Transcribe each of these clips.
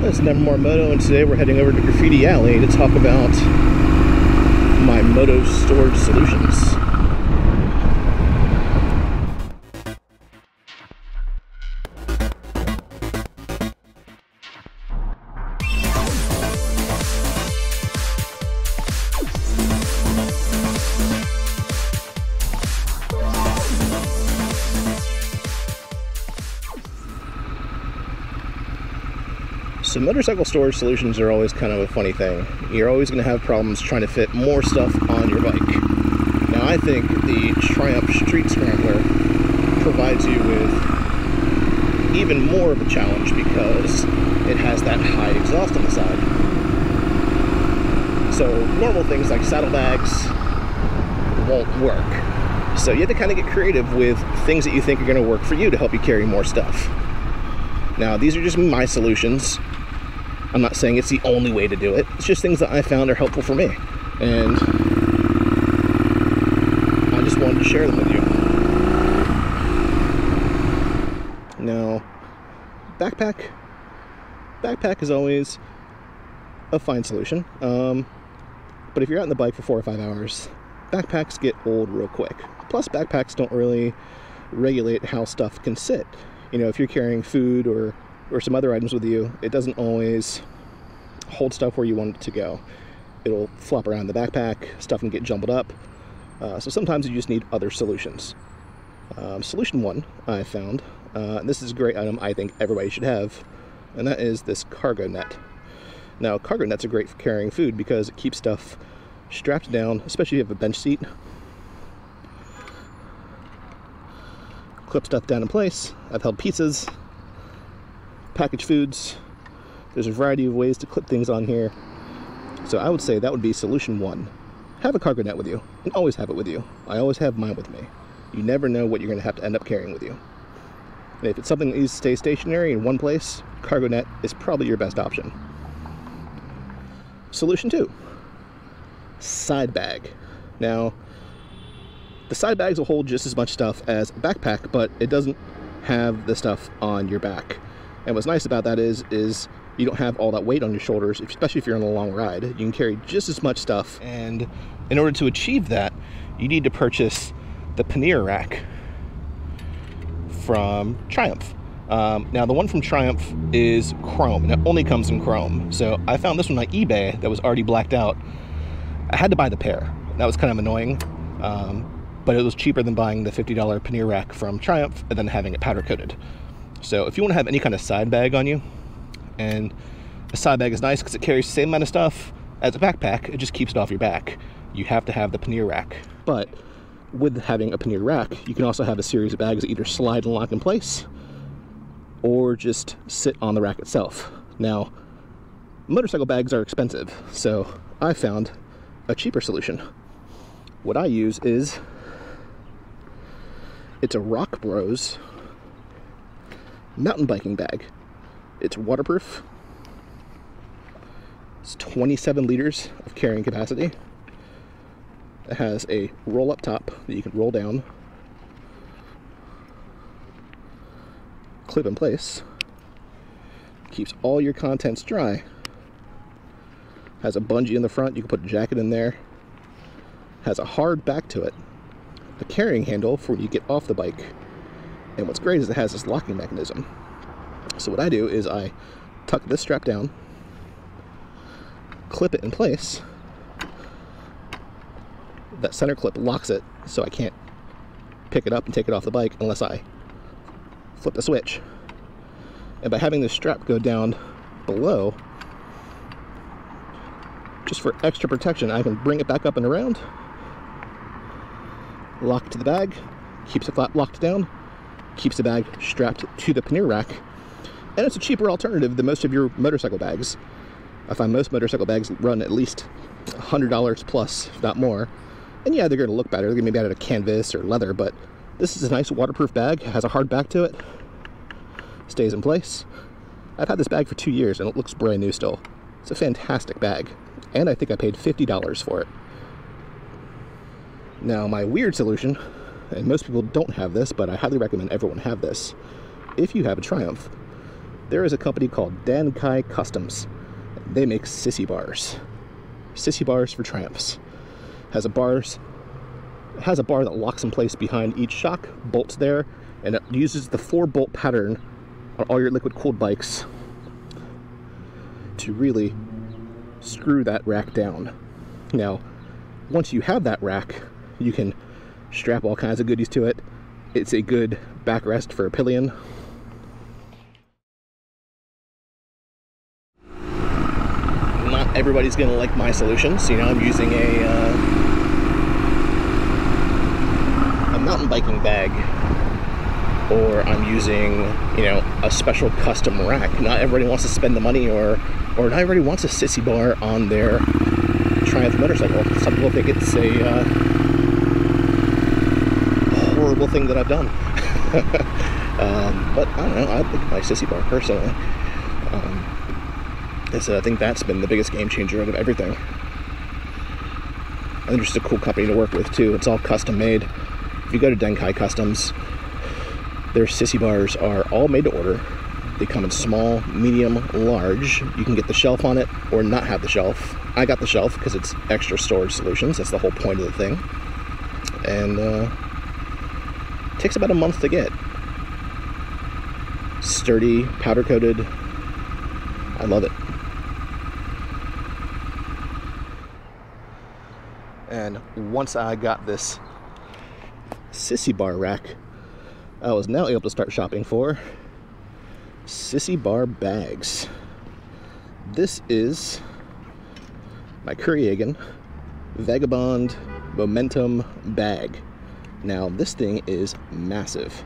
This is Nevermore Moto, and today we're heading over to Graffiti Alley to talk about my moto storage solutions. So motorcycle storage solutions are always kind of a funny thing. You're always going to have problems trying to fit more stuff on your bike. Now I think the Triumph Street Scrambler provides you with even more of a challenge because it has that high exhaust on the side. So normal things like saddlebags won't work. So you have to kind of get creative with things that you think are going to work for you to help you carry more stuff. Now these are just my solutions. I'm not saying it's the only way to do it. It's just things that I found are helpful for me. And I just wanted to share them with you. Now, backpack. Backpack is always a fine solution. But if you're out on the bike for 4 or 5 hours, backpacks get old real quick. Plus, backpacks don't really regulate how stuff can sit. You know, if you're carrying food or some other items with you, it doesn't always hold stuff where you want it to go. It'll flop around the backpack, stuff can get jumbled up. So sometimes you just need other solutions. Solution one I found, and this is a great item I think everybody should have, and that is this cargo net. Now, cargo nets are great for carrying food because it keeps stuff strapped down, especially if you have a bench seat. Clip stuff down in place. I've held pizzas, packaged foods. There's a variety of ways to clip things on here. So I would say that would be solution one. Have a cargo net with you, and always have it with you. I always have mine with me. You never know what you're going to have to end up carrying with you. And if it's something that needs to stay stationary in one place, cargo net is probably your best option. Solution two, side bag. Now, the side bags will hold just as much stuff as a backpack, but it doesn't have the stuff on your back. And what's nice about that is you don't have all that weight on your shoulders, especially if you're on a long ride. You can carry just as much stuff. And in order to achieve that, you need to purchase the pannier rack from Triumph. Now the one from Triumph is chrome, and it only comes in chrome. So I found this one on eBay that was already blacked out. I had to buy the pair. That was kind of annoying. But it was cheaper than buying the $50 pannier rack from Triumph and then having it powder coated. So if you want to have any kind of side bag on you, and a side bag is nice because it carries the same amount of stuff as a backpack, it just keeps it off your back. You have to have the pannier rack. But with having a pannier rack, you can also have a series of bags that either slide and lock in place or just sit on the rack itself. Now, motorcycle bags are expensive, so I found a cheaper solution. What I use is it's a Rock Bros mountain biking bag. It's waterproof. It's 27 liters of carrying capacity. It has a roll up top that you can roll down, clip in place, keeps all your contents dry, has a bungee in the front, you can put a jacket in there, has a hard back to it, a carrying handle for when you get off the bike, and what's great is it has this locking mechanism. So what I do is I tuck this strap down, clip it in place, that center clip locks it so I can't pick it up and take it off the bike unless I flip the switch, and by having this strap go down below, just for extra protection, I can bring it back up and around, lock to the bag, keeps it locked down, keeps the bag strapped to the pannier rack, and it's a cheaper alternative than most of your motorcycle bags. I find most motorcycle bags run at least $100 plus, if not more, and yeah, they're going to look better. They're going to be made out of canvas or leather, but this is a nice waterproof bag. It has a hard back to it, stays in place. I've had this bag for 2 years and it looks brand new still. It's a fantastic bag, and I think I paid $50 for it. Now, my weird solution, and most people don't have this, but I highly recommend everyone have this, if you have a Triumph, there is a company called DanKai Customs. They make sissy bars. Sissy bars for Triumphs. Has a bar that locks in place behind each shock, bolts there, and it uses the 4-bolt pattern on all your liquid cooled bikes to really screw that rack down. Now, once you have that rack, you can strap all kinds of goodies to it. It's a good backrest for a pillion. Not everybody's gonna like my solutions. So, you know, I'm using a mountain biking bag, or I'm using, you know, a special custom rack. Not everybody wants to spend the money, or not everybody wants a sissy bar on their Triumph motorcycle. Some people think it's a horrible thing that I've done. But I don't know, I like my sissy bar personally. I think that's been the biggest game changer out of everything. And they're just a cool company to work with too. It's all custom made. If you go to DanKai Customs, their sissy bars are all made to order. They come in small, medium, large. You can get the shelf on it or not have the shelf. I got the shelf because it's extra storage solutions. That's the whole point of the thing. And it takes about a month to get. Sturdy, powder coated. I love it. And once I got this sissy bar rack, I was now able to start shopping for sissy bar bags. This is my Kuryakyn Vagabond Momentum bag. Now, this thing is massive.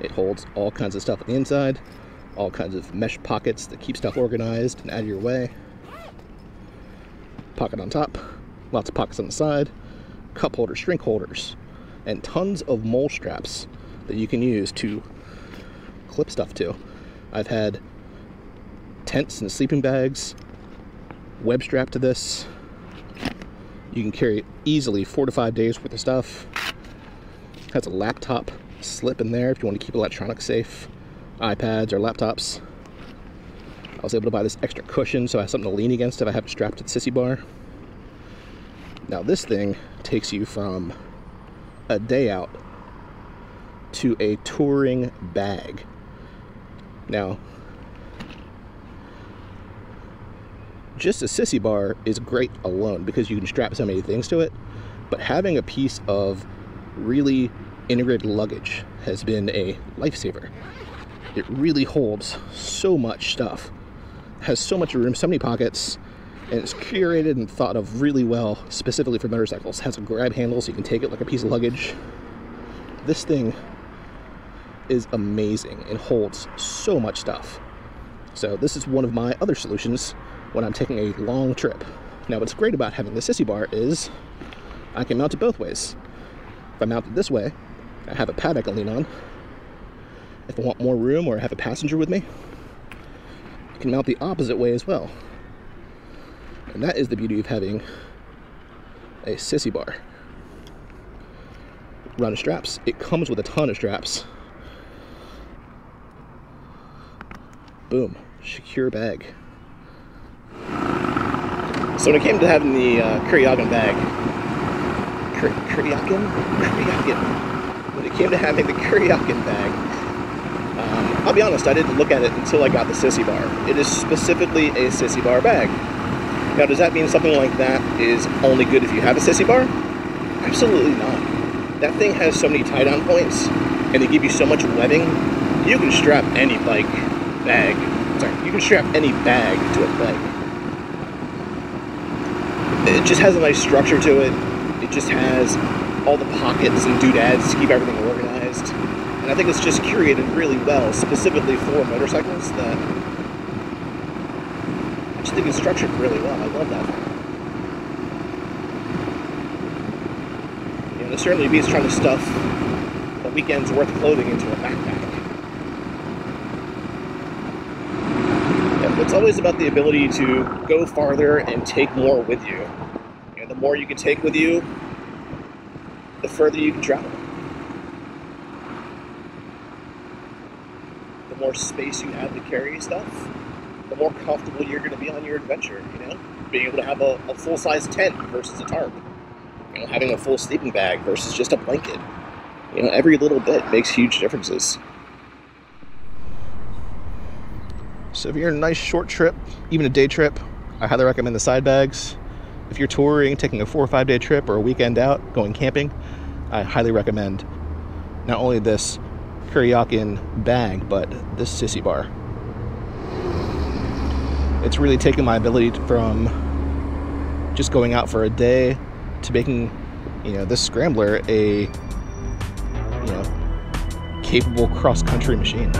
It holds all kinds of stuff on the inside, all kinds of mesh pockets that keep stuff organized and out of your way. Pocket on top, lots of pockets on the side, cup holders, drink holders, and tons of mole straps that you can use to clip stuff to. I've had tents and sleeping bags web strapped to this. You can carry easily 4 to 5 days worth of stuff. Has a laptop slip in there if you want to keep electronics safe, iPads or laptops. I was able to buy this extra cushion so I have something to lean against if I have it strapped to the sissy bar. Now this thing takes you from a day out to a touring bag. Now, just a sissy bar is great alone because you can strap so many things to it, but having a piece of really integrated luggage has been a lifesaver. It really holds so much stuff, has so much room, so many pockets, and it's curated and thought of really well specifically for motorcycles. Has a grab handle so you can take it like a piece of luggage. This thing is amazing and holds so much stuff. So this is one of my other solutions when I'm taking a long trip. Now what's great about having the sissy bar is I can mount it both ways. If I mount it this way, I have a pad I can lean on. If I want more room or I have a passenger with me, I can mount the opposite way as well. And that is the beauty of having a sissy bar. Run of straps. It comes with a ton of straps. Boom, secure bag. So when it came to having the Kuryakyn bag, when it came to having the Kuryakyn bag, I'll be honest, I didn't look at it until I got the sissy bar. It is specifically a sissy bar bag. Now, does that mean something like that is only good if you have a sissy bar? Absolutely not. That thing has so many tie-down points, and they give you so much webbing. You can strap any you can strap any bag to a bike. It just has a nice structure to it. It just has all the pockets and doodads to keep everything organized. And I think it's just curated really well, specifically for motorcycles, that I just think it's structured really well. I love that thing. You know, it certainly beats trying to stuff a weekend's worth of clothing into a backpack. It's always about the ability to go farther and take more with you. You know, the more you can take with you, the further you can travel. The more space you have to carry stuff, the more comfortable you're going to be on your adventure, you know? Being able to have a full-size tent versus a tarp. You know, having a full sleeping bag versus just a blanket. You know, every little bit makes huge differences. So if you're in a nice short trip, even a day trip, I highly recommend the side bags. If you're touring, taking a 4 or 5 day trip or a weekend out, going camping, I highly recommend not only this Kuryakyn bag, but this Sissy Bar. It's really taken my ability from just going out for a day to making, you know, this Scrambler a, you know, capable cross-country machine.